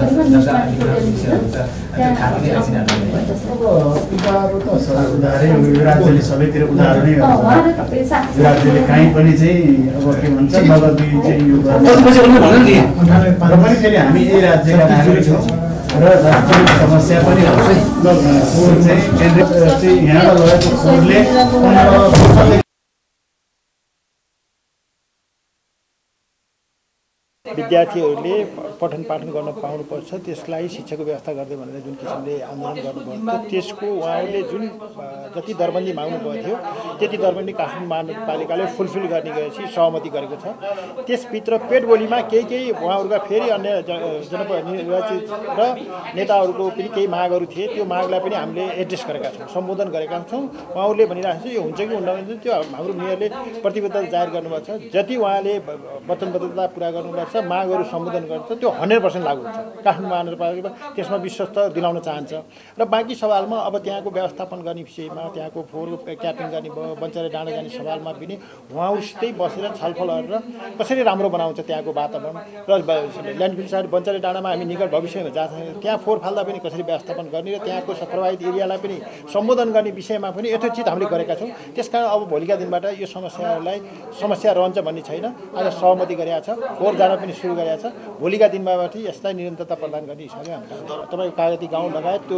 राज्यले सबैतिर उदाहरणै राज्यले कहीँ पनि चाहिँ अब के भन्छ नगदी चाहिँ यो र पनि फेरि हामी यही राज्यका नागरिक छौँ र राष्ट्रिय समस्या पनि हो चाहिँ यहाँबाट लगेको फोनले विद्यार्थीहरूले पठन पाठन गर्न पाउनुपर्छ। त्यसलाई शिक्षाको व्यवस्था गर्दै भनेर जुन किसिमले आन्दोलन गर्नुभयो त्यसको उहाँहरूले जुन जति दरबन्दी माग्नुभएको थियो त्यति दरबन्दी काठमाडौँ महानगरपालिकाले फुलफिल गर्ने गरेपछि सहमति गरेको छ। त्यसभित्र पेटबोलीमा केही केही उहाँहरूका फेरि अन्य जनप्रतिनिधिहरू र नेताहरूको पनि केही मागहरू थिए, त्यो मागलाई पनि हामीले एड्रेस गरेका छौँ, सम्बोधन गरेका छौँ। उहाँहरूले भनिरहेको छ यो हुन्छ कि हुँदैन, त्यो हाम्रो मेयरले प्रतिबद्धता जाहेर गर्नुभएको छ। जति उहाँले वचनबद्धता पुरा गर्नुपर्छ, मागहरू सम्बोधन गर्छ, त्यो 100% लागू हुन्छ। काठमाडौँ महानगरपालिका त्यसमा विश्वस्त दिलाउन चाहन्छ। र बाँकी सवालमा अब त्यहाँको व्यवस्थापन गर्ने विषयमा, त्यहाँको फोहोर क्यापिङ गर्ने भयो, बञ्चरे डाँडा जाने सवालमा पनि उहाँहरूसितै बसेर छलफल गरेर कसरी राम्रो बनाउँछ त्यहाँको वातावरण र ल्यान्डफिल साइड बञ्चरे डाँडामा हामी निकट भविष्यमा जाँदाखेरि त्यहाँ फोहोर फाल्दा पनि कसरी व्यवस्थापन गर्ने र त्यहाँको प्रभावित एरियालाई पनि सम्बोधन गर्ने विषयमा पनि यथोचित हामीले गरेका छौँ। त्यसकारण अब भोलिका दिनबाट यो समस्याहरूलाई समस्या रहन्छ भन्ने छैन, आज सहमति गरेका छ, फोहोर जान पनि सुरु गरेका छ। भोलिका दिनबाट यसलाई निरन्तरता प्रदान गर्ने हिसाबले हाम्रो तपाईँको कागती गाउँ लगायत त्यो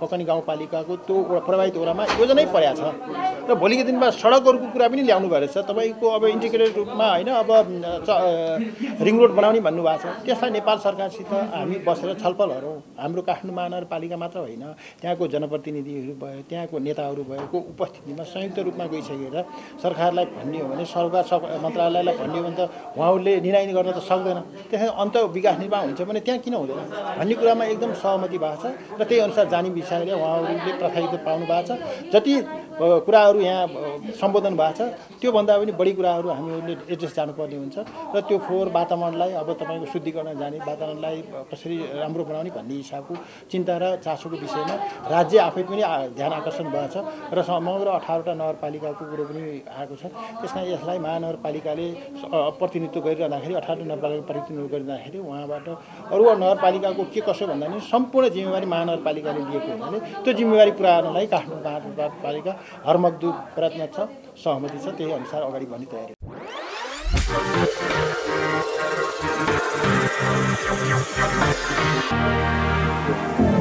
ककनी गाउँपालिकाको त्यो प्रभावित वडामा योजनै परेको छ र भोलिको दिनमा सडकहरूको कुरा पनि ल्याउनु भएको रहेछ। तपाईँको अब इन्टिग्रेटेड रूपमा होइन, अब रिङ रोड बनाउने भन्नुभएको छ, त्यसलाई नेपाल सरकारसित हामी बसेर छलफल गरौँ। हाम्रो काठमाडौँ महानगरपालिका मात्र होइन, त्यहाँको जनप्रतिनिधिहरू भयो, त्यहाँको नेताहरू भएको उपस्थितिमा संयुक्त रूपमा गइसकेर सरकारलाई भन्ने हो भने, सरकार मन्त्रालयलाई भन्ने हो भने त उहाँहरूले निर्णय गर्न त सक्दैन। त्यसै अन्त विकास निर्माण हुन्छ भने त्यहाँ किन हुँदैन भन्ने कुरामा एकदम सहमति भएको छ र त्यही अनुसार जाने विषयले उहाँहरूले प्राथमिकता पाउनु भएको छ। जति कुराहरू यहाँ सम्बोधन भएको छ त्योभन्दा पनि बढी कुराहरू हामीहरूले एड्रेस जानुपर्ने हुन्छ र त्यो फोहोर वातावरणलाई अब तपाईँको शुद्धिकरण जाने वातावरणलाई कसरी राम्रो बनाउने भन्ने हिसाबको चिन्ता र चासोको विषयमा राज्य आफै पनि ध्यान आकर्षण भएको छ र समग्र 18वटा नगरपालिकाको कुरो पनि आएको छ। त्यसमा यसलाई महानगरपालिकाले प्रतिनिधित्व गरिरहँदाखेरि 18 नगरपालिका गरिँदाखेरि उहाँबाट अरू नगरपालिकाको के कसो भन्दा पनि सम्पूर्ण जिम्मेवारी महानगरपालिकाले लिएको हुनाले त्यो जिम्मेवारी पुरा गर्नलाई काठमाडौँ महानगरपालिका हरमग्दुर प्रयत्न छ, सहमति छ, त्यही अनुसार अगाडि बढ्ने तयारी